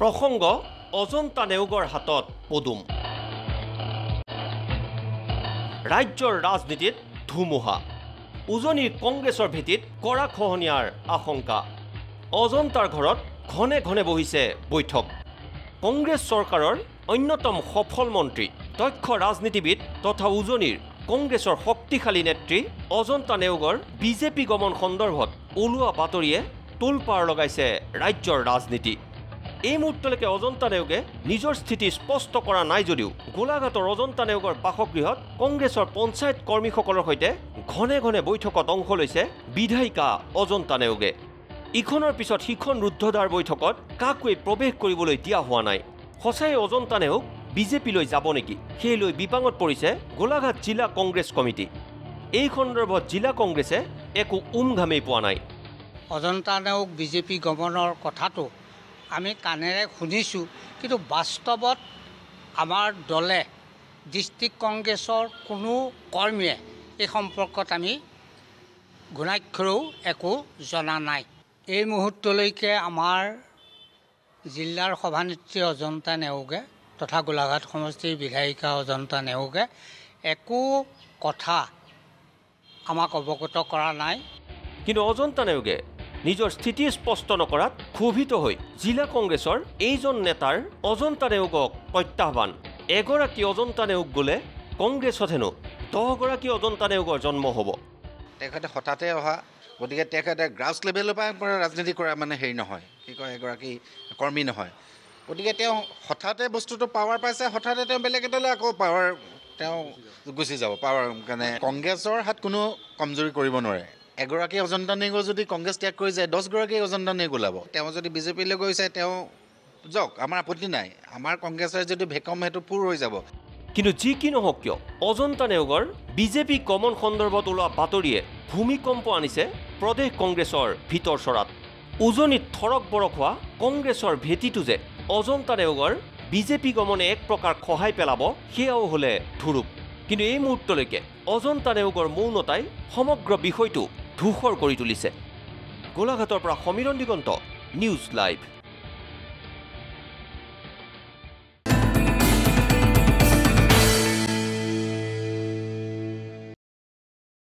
প্ৰসঙ্গ অজন্তা নেওগৰ হাতত পদুম। ৰাজ্যৰ ৰাজনীতিত ধুমুহা, উজনিৰ কংগ্ৰেছৰ ভিত্তিত কৰা খহনীয়াৰ আশংকা। অজন্তাৰ ঘৰত ঘনে ঘনে বহিছে বৈঠক। কংগ্ৰেছ চৰকাৰৰ অন্যতম সফল মন্ত্ৰী, দক্ষ ৰাজনীতিবিদ তথা উজনিৰ কংগ্ৰেছৰ শক্তিশালী নেত্ৰী অজন্তা নেওগৰ বিজেপি গমন সন্দৰ্ভত ওলোৱা বাতৰিয়ে তোলপাৰ লগাইছে ৰাজ্যৰ ৰাজনীতি। এই মুহূৰ্তলৈকে অজন্তা নেওগে নিজৰ স্থিতি স্পষ্ট কৰা নাই যদিও গোলাঘাটৰ অজন্তা নেওগৰ বাসগৃহত কংগ্ৰেছৰ পঞ্চায়ত কৰ্মীসকলৰ সৈতে ঘনে ঘনে বৈঠকত অংশ লৈছে বিধায়িকা অজন্তা নেওগে। ইখনৰ পিছত সিখন ৰুদ্ধদ্বাৰ বৈঠকত কাকোৱে প্ৰৱেশ কৰিবলৈ দিয়া হোৱা নাই। সঁচাই অজন্তা নেওগ বিজেপিলৈ যাব নেকি সেই লৈ বিপাঙত পৰিছে গোলাঘাট জিলা কংগ্ৰেছ কমিটি। এই সন্দৰ্ভত জিলা কংগ্ৰেছে একো উমঘামেই পোৱা নাই। অজন্তা নেওগ বিজেপি গমনৰ কথাটো আমি কানেৰে শুনিছোঁ, কিন্তু বাস্তৱত আমাৰ দলে ডিষ্ট্ৰিক্ট কংগ্ৰেছৰ কোনো কৰ্মীয়ে এই সম্পৰ্কত আমি ঘূণাক্ষৰেও একো জনা নাই। এই মুহূৰ্তলৈকে আমাৰ জিলাৰ সভানেত্ৰী অজন্তা নেওগে তথা গোলাঘাট সমষ্টিৰ বিধায়িকা অজন্তা নেওগে একো কথা আমাক অৱগত কৰা নাই। কিন্তু অজন্তা নেওগে নিজৰ স্থিতি স্পষ্ট নকৰাত ক্ষোভিত হৈ জিলা কংগ্ৰেছৰ এইজন নেতাৰ অজন্তা নেওগক প্ৰত্যাহ্বান। এগৰাকী অজন্তা নেওগ গ'লে কংগ্ৰেছত হেনো 10গৰাকী অজন্তা নেওগৰ জন্ম হ'ব। তেখেতে হঠাতে অহা, গতিকে তেখেতে গ্ৰাছ লেভেলৰ পৰা ৰাজনীতি কৰা মানে হেৰি নহয়, কি কয়, এগৰাকী কৰ্মী নহয়। গতিকে তেওঁ হঠাতে বস্তুটো পাৱাৰ পাইছে, হঠাতে তেওঁ বেলেগ এটালৈ আকৌ পাৱাৰ তেওঁ গুচি যাব। পাৱাৰ কাৰণে কংগ্ৰেছৰ হাত কোনো কমজোৰি কৰিব নোৱাৰে। এগৰাকী অজন্তা নেওগ যদি কংগ্ৰেছ ত্যাগ কৰি যায়, 10গৰাকী অজন্তা নেওগ ওলাব। তেওঁ যদি বিজেপিলৈ গৈছে তেওঁ যাওক, আমাৰ আপত্তি নাই। আমাৰ কংগ্ৰেছৰ যিটো ভেকম সেইটো পূৰ হৈ যাব। কিন্তু যি কি নহওক কিয় অজন্তা নেওগৰ বিজেপি গমন সন্দৰ্ভত ওলোৱা বাতৰিয়ে ভূমিকম্প আনিছে প্ৰদেশ কংগ্ৰেছৰ ভিতৰচৰাত। উজনিত থৰক বৰক হোৱা কংগ্ৰেছৰ ভেটিটো যে অজন্তা নেওগৰ বিজেপি গমনে এক প্ৰকাৰ সহায় পেলাব সেয়াও হ'লে ধুৰুপ। কিন্তু এই মুহূৰ্তলৈকে অজন্তা নেওগৰ মৌনতাই সমগ্ৰ বিষয়টো ধূসৰ কৰি তুলিছে। গোলাঘাটৰ পৰা সমীৰণ দিগন্ত, নিউজ লাইভ।